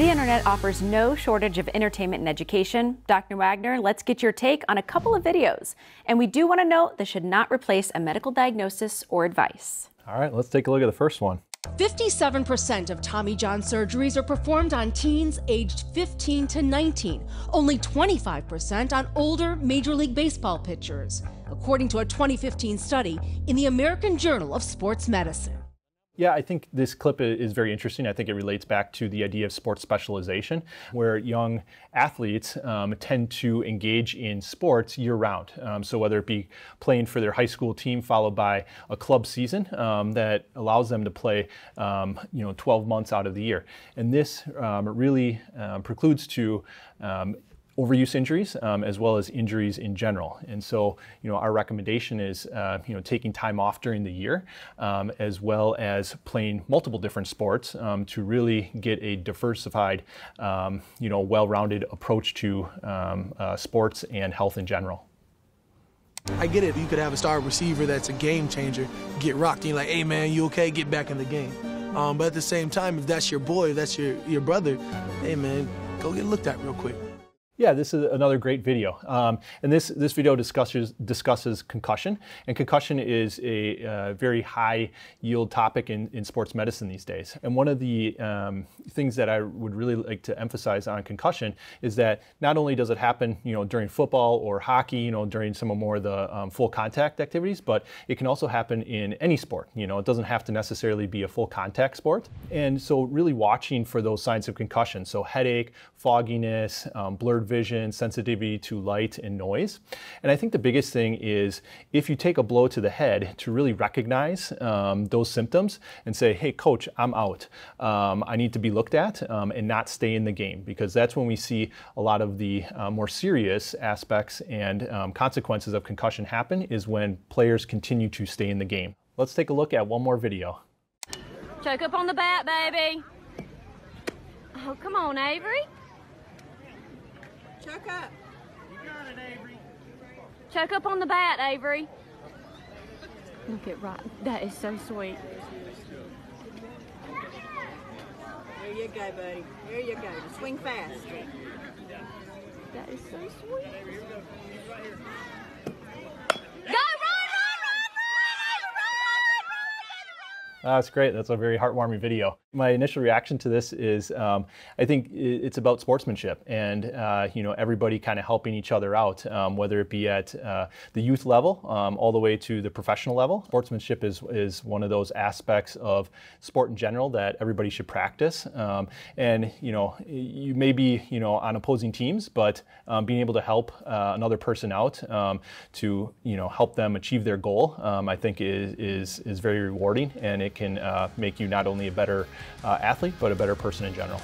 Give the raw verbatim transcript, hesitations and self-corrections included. The internet offers no shortage of entertainment and education. Doctor Wagner, let's get your take on a couple of videos. And we do want to note this should not replace a medical diagnosis or advice. All right, let's take a look at the first one. fifty-seven percent of Tommy John surgeries are performed on teens aged fifteen to nineteen, only twenty-five percent on older Major League Baseball pitchers, according to a twenty fifteen study in the American Journal of Sports Medicine. Yeah, I think this clip is very interesting. I think it relates back to the idea of sports specialization, where young athletes um, tend to engage in sports year-round. Um, so whether it be playing for their high school team followed by a club season um, that allows them to play um, you know, twelve months out of the year. And this um, really uh, precludes to um, overuse injuries um, as well as injuries in general. And so, you know, our recommendation is, uh, you know, taking time off during the year um, as well as playing multiple different sports um, to really get a diversified, um, you know, well-rounded approach to um, uh, sports and health in general. I get it. You could have a star receiver that's a game changer, get rocked, and you're like, hey man, you okay? Get back in the game. Um, but at the same time, if that's your boy, if that's your, your brother, hey man, go get looked at real quick. Yeah, this is another great video. Um, and this, this video discusses, discusses concussion. And concussion is a uh, very high yield topic in, in sports medicine these days. And one of the um, things that I would really like to emphasize on concussion is that not only does it happen, you know, during football or hockey, you know, during some of more of the um, full contact activities, but it can also happen in any sport. You know, it doesn't have to necessarily be a full contact sport. And so really watching for those signs of concussion. So headache, fogginess, um, blurred vision, sensitivity to light and noise. And I think the biggest thing is if you take a blow to the head to really recognize um, those symptoms and say, hey coach, I'm out. Um, I need to be looked at um, and not stay in the game, because that's when we see a lot of the uh, more serious aspects and um, consequences of concussion happen, is when players continue to stay in the game. Let's take a look at one more video. Choke up on the bat, baby. Oh, come on, Avery. Choke up. You got it, Avery. Choke up on the bat, Avery. Look at Rock. That is so sweet. There you go, buddy. There you go. Swing fast. That is so sweet. Go, Rock! Oh, that's great. That's a very heartwarming video. My initial reaction to this is um, I think it's about sportsmanship and uh, you know, everybody kind of helping each other out, um, whether it be at uh, the youth level um, all the way to the professional level. Sportsmanship is, is one of those aspects of sport in general that everybody should practice. Um, and you know, you may be you know, on opposing teams, but um, being able to help uh, another person out um, to you know, help them achieve their goal, um, I think is, is, is very rewarding, and it can uh, make you not only a better uh, athlete, but a better person in general.